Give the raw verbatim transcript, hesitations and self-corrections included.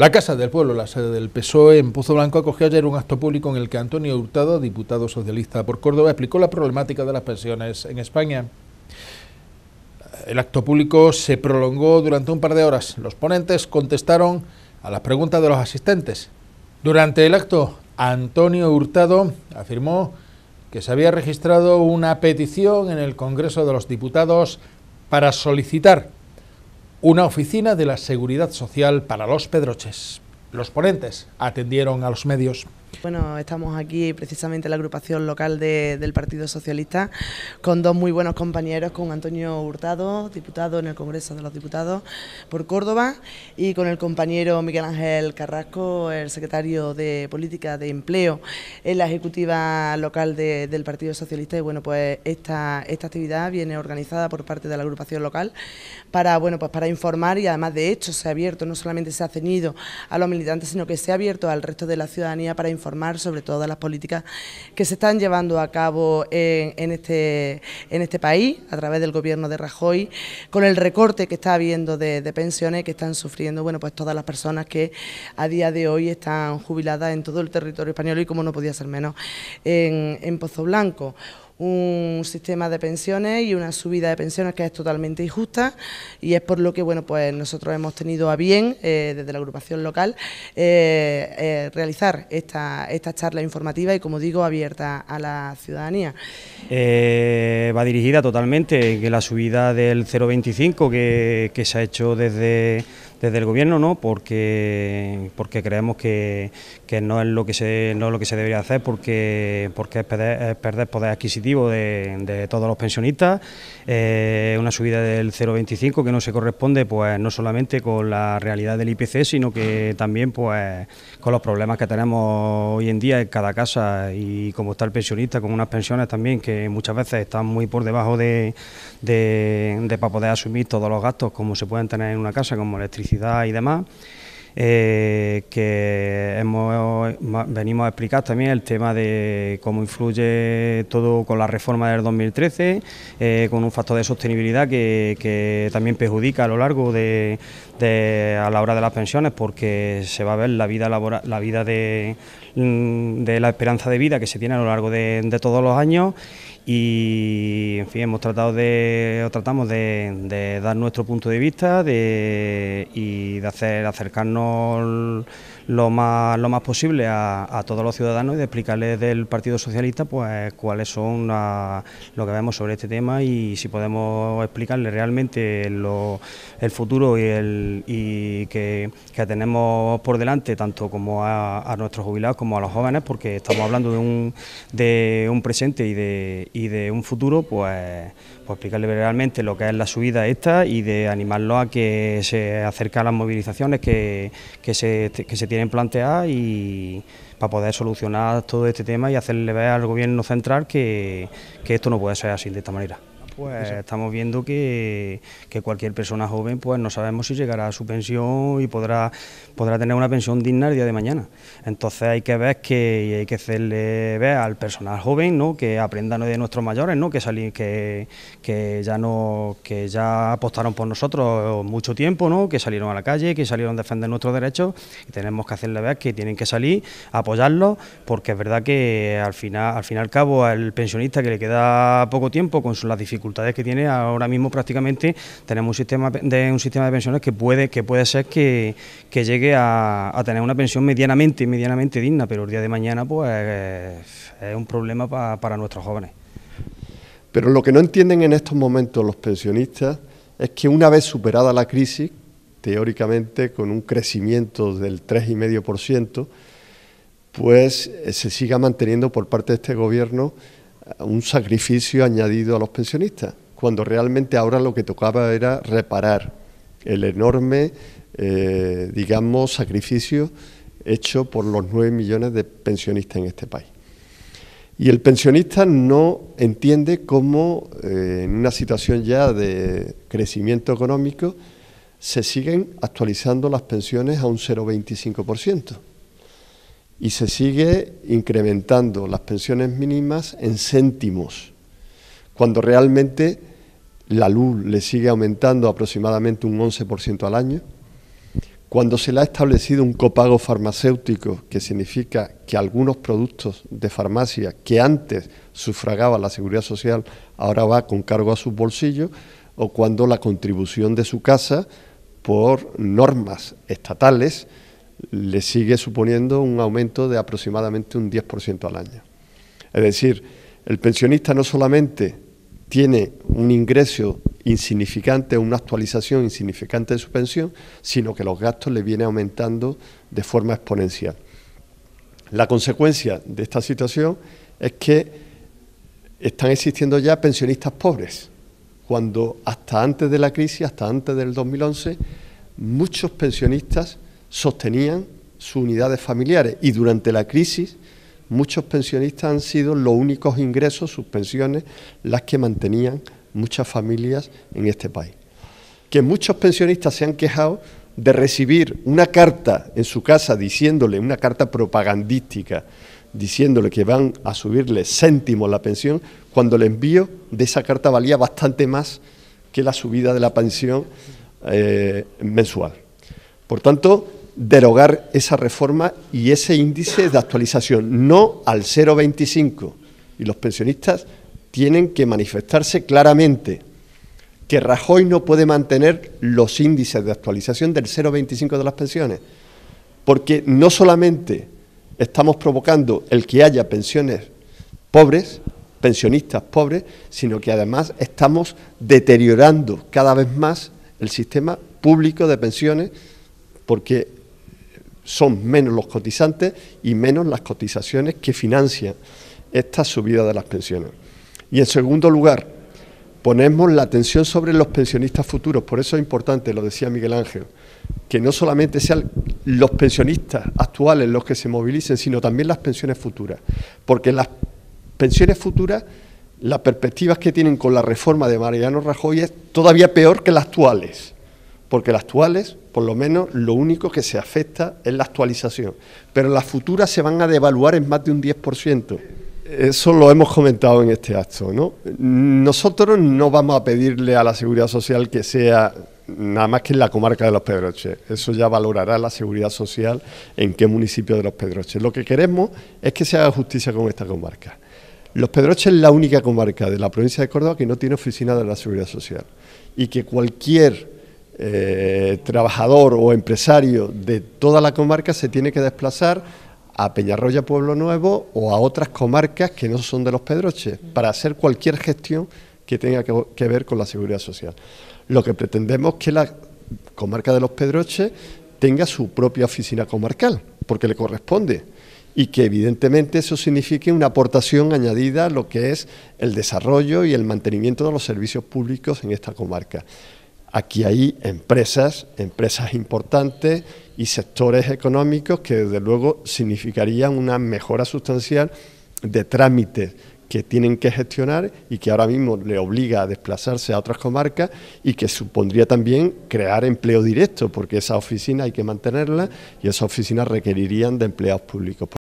La Casa del Pueblo, la sede del P S O E en Pozoblanco, acogió ayer un acto público en el que Antonio Hurtado, diputado socialista por Córdoba, explicó la problemática de las pensiones en España. El acto público se prolongó durante un par de horas. Los ponentes contestaron a las preguntas de los asistentes. Durante el acto, Antonio Hurtado afirmó que se había registrado una petición en el Congreso de los Diputados para solicitar una oficina de la Seguridad Social para los Pedroches. Los ponentes atendieron a los medios. Bueno, estamos aquí precisamente en la agrupación local de, del Partido Socialista con dos muy buenos compañeros, con Antonio Hurtado, diputado en el Congreso de los Diputados por Córdoba, y con el compañero Miguel Ángel Carrasco, el secretario de Política de Empleo en la Ejecutiva Local de, del Partido Socialista. Y bueno, pues esta, esta actividad viene organizada por parte de la agrupación local para, bueno, pues para informar, y además de hecho se ha abierto, no solamente se ha ceñido a los militantes, sino que se ha abierto al resto de la ciudadanía para informar informar sobre todas las políticas que se están llevando a cabo en, en, este, en este país a través del gobierno de Rajoy, con el recorte que está habiendo de, de pensiones que están sufriendo, bueno, pues todas las personas que a día de hoy están jubiladas en todo el territorio español y, como no podía ser menos, en, en Pozoblanco. Un sistema de pensiones y una subida de pensiones que es totalmente injusta, y es por lo que, bueno, pues nosotros hemos tenido a bien eh, desde la agrupación local eh, eh, realizar esta, esta charla informativa y, como digo, abierta a la ciudadanía. Eh, va dirigida totalmente que la subida del cero coma veinticinco que, que se ha hecho desde... desde el gobierno, ¿no? Porque porque creemos que, que no es lo que se no es lo que se debería hacer, porque porque es perder, es perder poder adquisitivo de, de todos los pensionistas. Eh, una subida del cero coma veinticinco que no se corresponde, pues, no solamente con la realidad del I P C, sino que también, pues, con los problemas que tenemos hoy en día en cada casa, y como está el pensionista, con unas pensiones también que muchas veces están muy por debajo de, de, de para poder asumir todos los gastos como se pueden tener en una casa, como electricidad y demás. Eh, que hemos, venimos a explicar también el tema de cómo influye todo con la reforma del dos mil trece, eh, con un factor de sostenibilidad que, que también perjudica a lo largo de, de a la hora de las pensiones, porque se va a ver la vida laboral, la vida de, de la esperanza de vida que se tiene a lo largo de, de todos los años. Y en fin, hemos tratado de o tratamos de, de dar nuestro punto de vista de, y de hacer acercarnos lo más lo más posible a, a todos los ciudadanos, y de explicarles del Partido Socialista, pues, cuáles son la, lo que vemos sobre este tema, y si podemos explicarles realmente lo, el futuro y, el, y que, que tenemos por delante, tanto como a, a nuestros jubilados como a los jóvenes, porque estamos hablando de un, de un presente y de, y de un futuro, pues, pues explicarles realmente lo que es la subida esta, y de animarlos a que se acerquen a las movilizaciones que Que se, que se tienen planteadas, y para poder solucionar todo este tema y hacerle ver al gobierno central que, que esto no puede ser así de esta manera. Pues estamos viendo que, que cualquier persona joven, pues, no sabemos si llegará a su pensión y podrá podrá tener una pensión digna el día de mañana. Entonces hay que ver que y hay que hacerle ver al personal joven, ¿no?, que aprendan de nuestros mayores, ¿no?, que salir, que, que ya no que ya apostaron por nosotros mucho tiempo, ¿no?, que salieron a la calle, que salieron a defender nuestros derechos, y tenemos que hacerle ver que tienen que salir a apoyarlos, porque es verdad que al final al fin y al cabo al pensionista que le queda poco tiempo, con las dificultades que tiene ahora mismo, prácticamente tenemos un sistema de un sistema de pensiones que puede que puede ser que, que llegue a, a tener una pensión medianamente medianamente digna, pero el día de mañana, pues, es un problema pa, para nuestros jóvenes. Pero lo que no entienden en estos momentos los pensionistas es que, una vez superada la crisis, teóricamente con un crecimiento del tres coma cinco por ciento, pues se siga manteniendo por parte de este gobierno un sacrificio añadido a los pensionistas, cuando realmente ahora lo que tocaba era reparar el enorme, eh, digamos, sacrificio hecho por los nueve millones de pensionistas en este país. Y el pensionista no entiende cómo, eh, en una situación ya de crecimiento económico, se siguen actualizando las pensiones a un cero coma veinticinco por ciento. Y se sigue incrementando las pensiones mínimas en céntimos, cuando realmente la luz le sigue aumentando aproximadamente un once por ciento al año, Cuando se le ha establecido un copago farmacéutico, que significa que algunos productos de farmacia que antes sufragaba la Seguridad Social, ahora va con cargo a sus bolsillos, o cuando la contribución de su casa, por normas estatales, le sigue suponiendo un aumento de aproximadamente un diez por ciento al año. Es decir, el pensionista no solamente tiene un ingreso insignificante, una actualización insignificante de su pensión, sino que los gastos le vienen aumentando de forma exponencial. La consecuencia de esta situación es que están existiendo ya pensionistas pobres, cuando hasta antes de la crisis, hasta antes del dos mil once, muchos pensionistas sostenían sus unidades familiares, y durante la crisis muchos pensionistas han sido los únicos ingresos, sus pensiones, las que mantenían muchas familias en este país. Que muchos pensionistas se han quejado de recibir una carta en su casa diciéndole, una carta propagandística, diciéndole que van a subirle céntimos la pensión, cuando el envío de esa carta valía bastante más que la subida de la pensión eh, mensual. Por tanto, derogar esa reforma y ese índice de actualización, no al cero coma veinticinco, y los pensionistas tienen que manifestarse claramente que Rajoy no puede mantener los índices de actualización del cero coma veinticinco de las pensiones, porque no solamente estamos provocando el que haya pensiones pobres, pensionistas pobres, sino que además estamos deteriorando cada vez más el sistema público de pensiones, porque son menos los cotizantes y menos las cotizaciones que financian esta subida de las pensiones. Y en segundo lugar, ponemos la atención sobre los pensionistas futuros. Por eso es importante, lo decía Miguel Ángel, que no solamente sean los pensionistas actuales los que se movilicen, sino también las pensiones futuras. Porque las pensiones futuras, las perspectivas que tienen con la reforma de Mariano Rajoy es todavía peor que las actuales. Porque las actuales, por lo menos, lo único que se afecta es la actualización. Pero las futuras se van a devaluar en más de un diez por ciento. Eso lo hemos comentado en este acto, ¿no? Nosotros no vamos a pedirle a la Seguridad Social que sea nada más que en la comarca de Los Pedroches. Eso ya valorará la Seguridad Social en qué municipio de Los Pedroches. Lo que queremos es que se haga justicia con esta comarca. Los Pedroches es la única comarca de la provincia de Córdoba que no tiene oficina de la Seguridad Social, y que cualquier eh, trabajador o empresario de toda la comarca se tiene que desplazar a Peñarroya Pueblo Nuevo o a otras comarcas que no son de Los Pedroches, para hacer cualquier gestión que tenga que, que ver con la Seguridad Social. Lo que pretendemos es que la comarca de Los Pedroches tenga su propia oficina comarcal, porque le corresponde, y que evidentemente eso signifique una aportación añadida a lo que es el desarrollo y el mantenimiento de los servicios públicos en esta comarca. Aquí hay empresas, empresas importantes y sectores económicos que desde luego significarían una mejora sustancial de trámites que tienen que gestionar y que ahora mismo le obliga a desplazarse a otras comarcas, y que supondría también crear empleo directo, porque esa oficina hay que mantenerla y esas oficinas requerirían de empleados públicos.